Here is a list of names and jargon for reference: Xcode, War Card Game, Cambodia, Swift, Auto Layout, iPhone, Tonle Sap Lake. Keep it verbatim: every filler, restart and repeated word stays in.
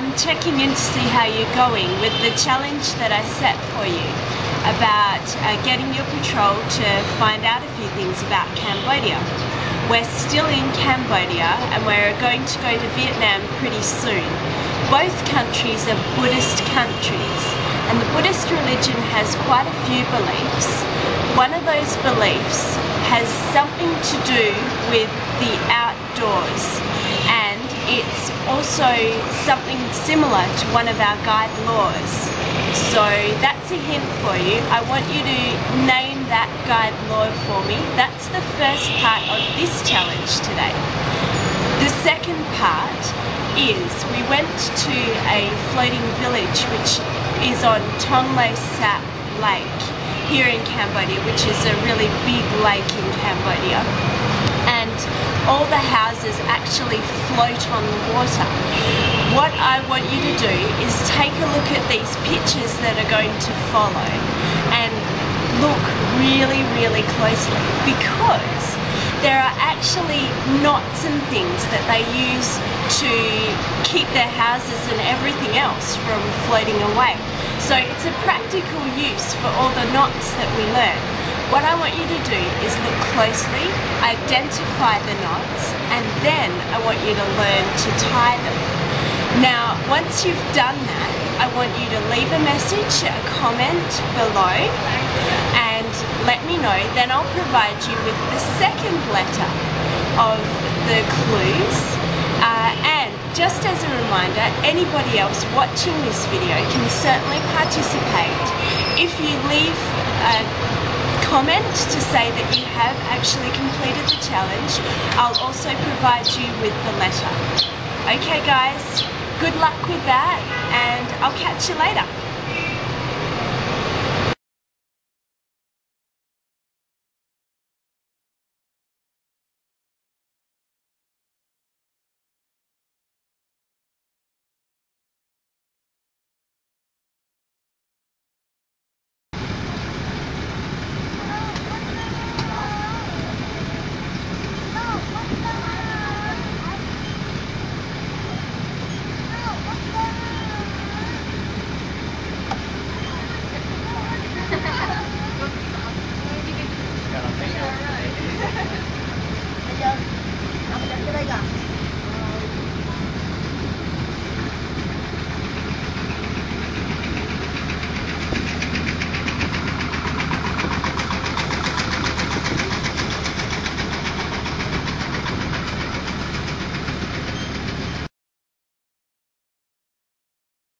I'm checking in to see how you're going with the challenge that I set for you about uh, getting your patrol to find out a few things about Cambodia. We're still in Cambodia and we're going to go to Vietnam pretty soon. Both countries are Buddhist countries and the Buddhist religion has quite a few beliefs. One of those beliefs has something to do with the outdoors, and it's also something similar to one of our guide laws. So that's a hint for you. I want you to name that guide law for me. That's the first part of this challenge today. The second part is we went to a floating village which is on Tonle Sap Lake here in Cambodia, which is a really big lake in Cambodia, and all the houses actually float on the water. What I want you to do is take a look at these pictures that are going to follow and look really, really closely, because there are actually knots and things that they use to keep their houses and everything else from floating away. So it's a practical use for all the knots that we learn. What I want you to do is look closely, identify the knots, and then I want you to learn to tie them. Now, once you've done that, I want you to leave a message, a comment below, and let me know. Then I'll provide you with the second letter of the clues. Uh, and just as a reminder, anybody else watching this video can certainly participate. If you leave a comment to say that you have actually completed the challenge, I'll also provide you with the letter. Okay guys, good luck with that, and I'll catch you later.